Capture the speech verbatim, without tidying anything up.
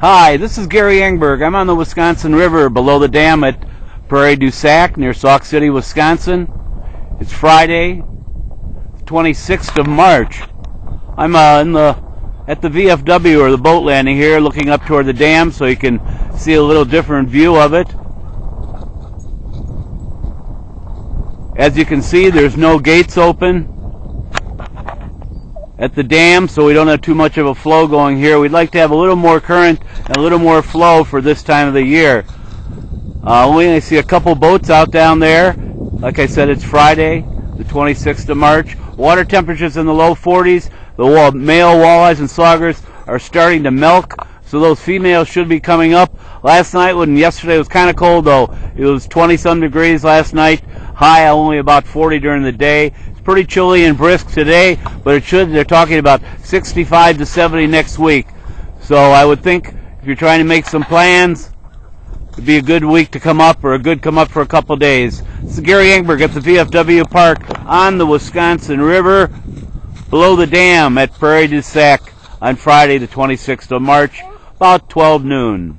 Hi, this is Gary Engberg. I'm on the Wisconsin River below the dam at Prairie du Sac near Sauk City, Wisconsin. It's Friday, twenty-sixth of March. I'm uh, in the at the V F W, or the boat landing here, looking up toward the dam so you can see a little different view of it. As you can see, there's no gates open at the dam, so we don't have too much of a flow going here. We'd like to have a little more current and a little more flow for this time of the year. Uh, we only see a couple boats out down there. Like I said, it's Friday, the twenty-sixth of March. Water temperatures in the low forties. The wall, male walleyes and saugers are starting to milk, so those females should be coming up. Last night and yesterday was kind of cold, though. It was twenty-some degrees last night. High only about forty during the day. Pretty chilly and brisk today, but it should, they're talking about sixty-five to seventy next week. So I would think if you're trying to make some plans, it'd be a good week to come up, or a good come up for a couple days. This is Gary Engberg at the V F W Park on the Wisconsin River, below the dam at Prairie du Sac on Friday the twenty-sixth of March, about twelve noon.